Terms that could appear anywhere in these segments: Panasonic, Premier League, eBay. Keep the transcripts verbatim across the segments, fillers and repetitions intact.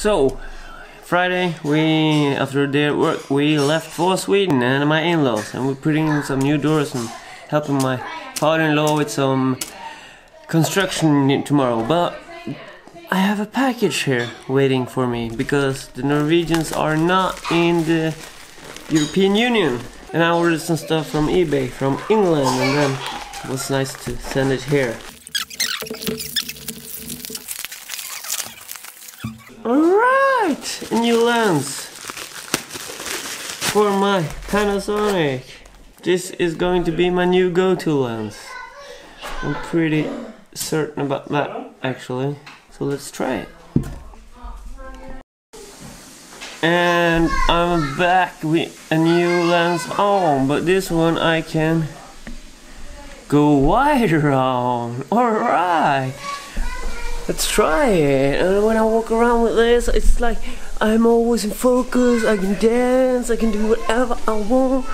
So Friday, we after their work we left for Sweden and my in-laws, and we're putting in some new doors and helping my father-in-law with some construction tomorrow. But I have a package here waiting for me because the Norwegians are not in the European Union, and I ordered some stuff from eBay from England, and then it was nice to send it here. Alright, a new lens for my Panasonic. This is going to be my new go-to lens. I'm pretty certain about that, actually. So let's try it. And I'm back with a new lens on, but this one I can go wider on. Alright, let's try it. And when I walk around with this, it's like I'm always in focus. I can dance, I can do whatever I want,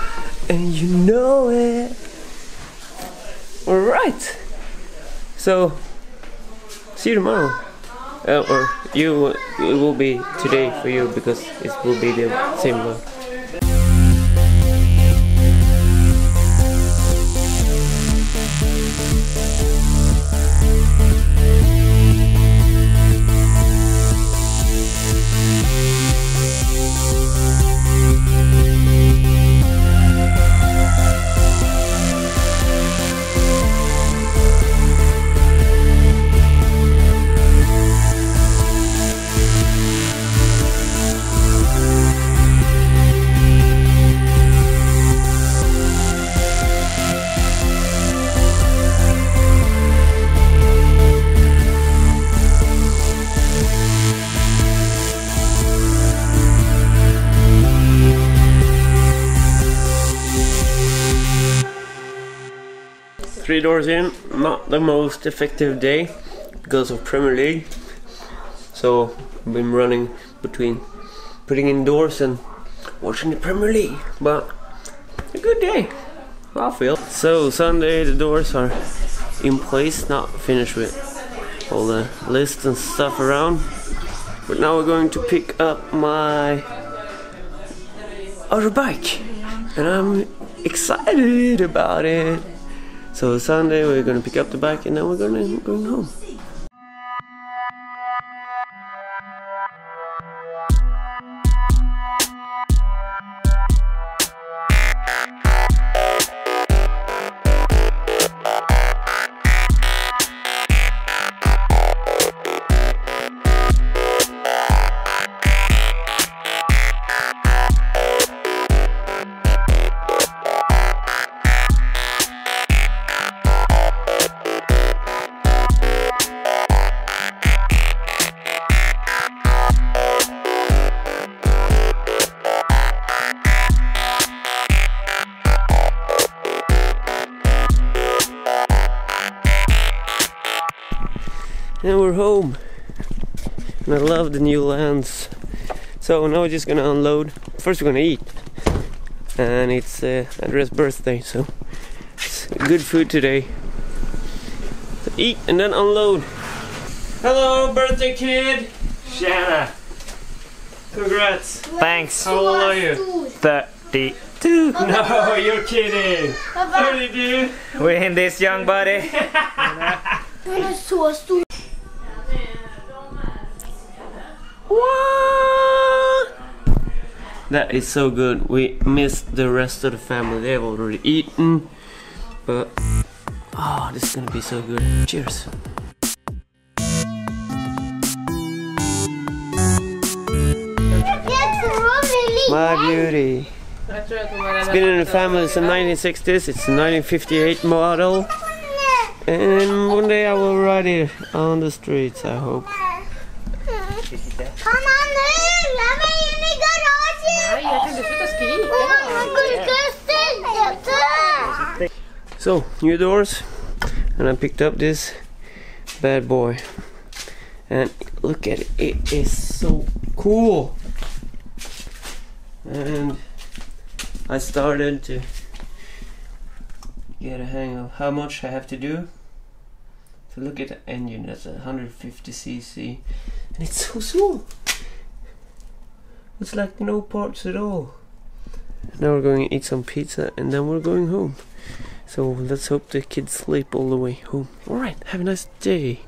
and you know it. Alright, so see you tomorrow. Uh, or you, it will be today for you because it will be the same one. Three doors in, not the most effective day because of Premier League. So I've been running between putting in doors and watching the Premier League. But a good day, I feel. So Sunday the doors are in place, not finished with all the lists and stuff around. But now we're going to pick up my other bike, and I'm excited about it. So Sunday we're gonna pick up the bike and then we're gonna go home. And we're home, and I love the new lens. So now we're just gonna unload. First we're gonna eat, and it's uh, Andrea's birthday, so it's good food today. So eat and then unload. Hello birthday kid! Shanna! Congrats! Thanks! How old are you? thirty-two! No, you're kidding! thirty-two! We're in this young buddy! What? That is so good. We missed the rest of the family. They've already eaten, but oh, this is gonna be so good. Cheers. My beauty. It's been in the family since nineteen sixties. It's a nineteen fifty-eight model. And one day I will ride it on the streets, I hope. Come on nu! Let me in the garage! So, new doors. And I picked up this bad boy. And look at it, it is so cool. And I started to get a hang of how much I have to do. So look at the engine, that's one hundred fifty c c, and it's so small. It's like no parts at all. Now we're going to eat some pizza and then we're going home. So let's hope the kids sleep all the way home. Alright, have a nice day.